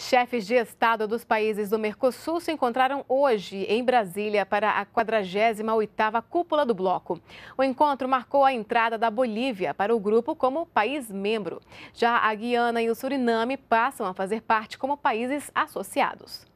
Chefes de Estado dos países do Mercosul se encontraram hoje em Brasília para a 48ª cúpula do bloco. O encontro marcou a entrada da Bolívia para o grupo como país membro. Já a Guiana e o Suriname passam a fazer parte como países associados.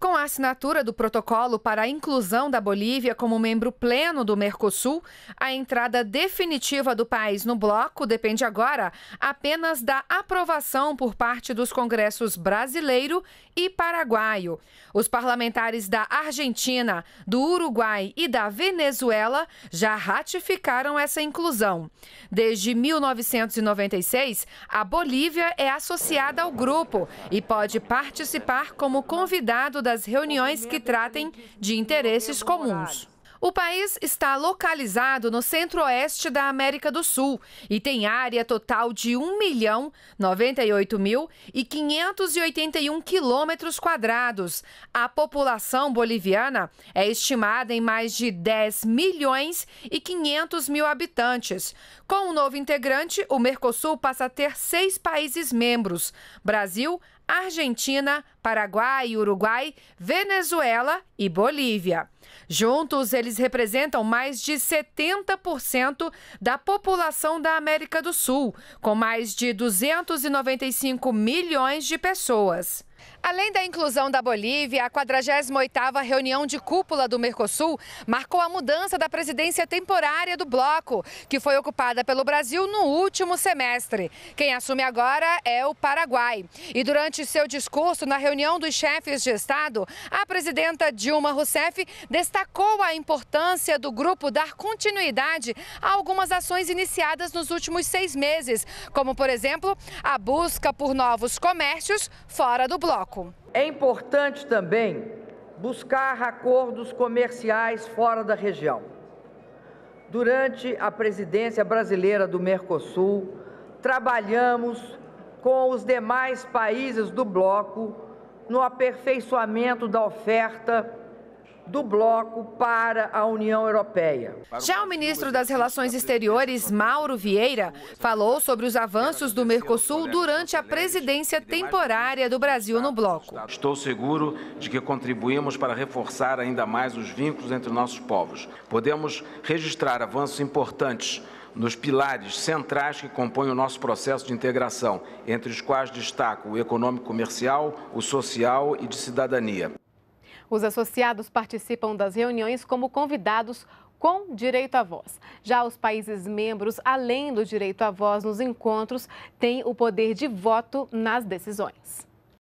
Com a assinatura do protocolo para a inclusão da Bolívia como membro pleno do Mercosul, a entrada definitiva do país no bloco depende agora apenas da aprovação por parte dos congressos brasileiro e paraguaio. Os parlamentares da Argentina, do Uruguai e da Venezuela já ratificaram essa inclusão. Desde 1996, a Bolívia é associada ao grupo e pode participar como convidado das reuniões que tratem de interesses comuns. O país está localizado no centro-oeste da América do Sul e tem área total de 1.098.581 quilômetros quadrados. A população boliviana é estimada em mais de 10.500.000 habitantes. Com o novo integrante, o Mercosul passa a ter 6 países membros: Brasil, Argentina, Paraguai, Uruguai, Venezuela e Bolívia. Juntos, eles representam mais de 70% da população da América do Sul, com mais de 295 milhões de pessoas. Além da inclusão da Bolívia, a 48ª reunião de cúpula do Mercosul marcou a mudança da presidência temporária do bloco, que foi ocupada pelo Brasil no último semestre. Quem assume agora é o Paraguai. E durante seu discurso na reunião dos chefes de Estado, a presidenta Dilma Rousseff destacou a importância do grupo dar continuidade a algumas ações iniciadas nos últimos 6 meses, como, por exemplo, a busca por novos comércios fora do bloco. É importante também buscar acordos comerciais fora da região. Durante a presidência brasileira do Mercosul, trabalhamos com os demais países do bloco no aperfeiçoamento da oferta do bloco para a União Europeia. Já o ministro das Relações Exteriores, Mauro Vieira, falou sobre os avanços do Mercosul durante a presidência temporária do Brasil no bloco. Estou seguro de que contribuímos para reforçar ainda mais os vínculos entre nossos povos. Podemos registrar avanços importantes nos pilares centrais que compõem o nosso processo de integração, entre os quais destaco o econômico-comercial, o social e de cidadania. Os associados participam das reuniões como convidados com direito à voz. Já os países membros, além do direito à voz nos encontros, têm o poder de voto nas decisões.